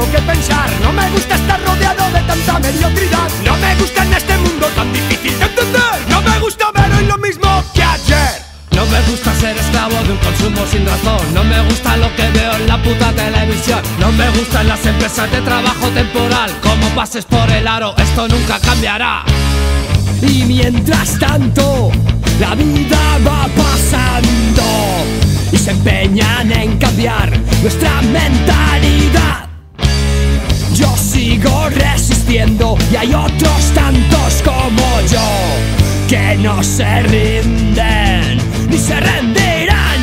tengo que pensar. No me gusta estar rodeado de tanta mediocridad. No me gusta en este mundo tan difícil de entender. No me gusta ver hoy lo mismo que ayer. No me gusta ser esclavo de un consumo sin razón. No me gusta lo que veo en la puta televisión. No me gustan las empresas de trabajo temporal. Como pases por el aro, esto nunca cambiará. Y mientras tanto, la vida va pasando y se empeñan en cambiar nuestra mentalidad. Yo sigo resistiendo y hay otros tantos como yo que no se rinden ni se rendirán.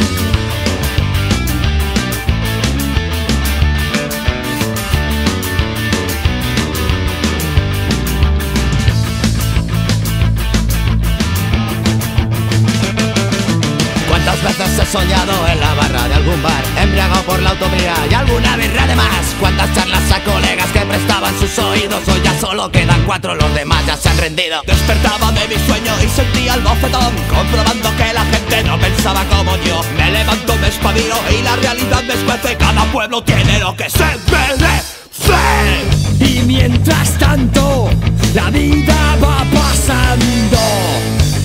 ¿Cuántas veces he soñado en la barra de algún bar, embriagado por la autovía y alguna birra de más? ¿Cuántas charlas a colegas que prestaban sus oídos? Hoy ya solo quedan cuatro, los demás ya se han rendido. Despertaba de mi sueño y sentía el bofetón, comprobando que la gente no pensaba como yo. Me levanto, me espabilo y la realidad me escuece. Cada pueblo tiene lo que se merece. Y mientras tanto, la vida va pasando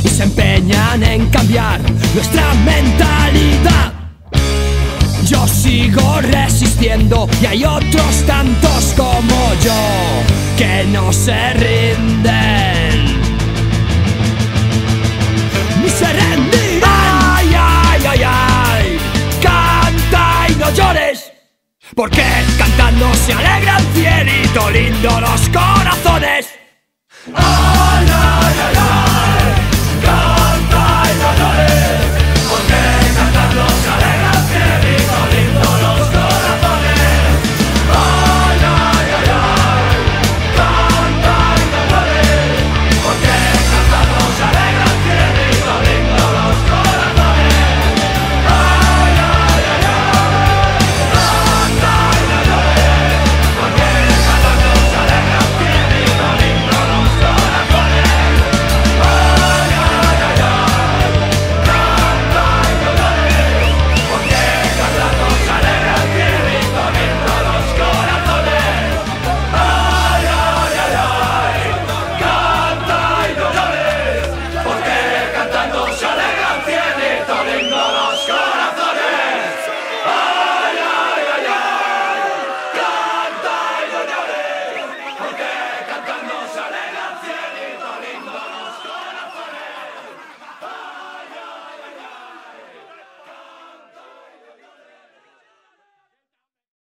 y se empeñan en cambiar nuestra mentalidad. Yo sigo resistiendo y hay otros tantos como yo que no se rinden ni se rendirán. Ay, ay, ay, ay, canta y no llores, porque cantando se alegra el cielito lindo, los corazones. Ay, ay, ay, ay.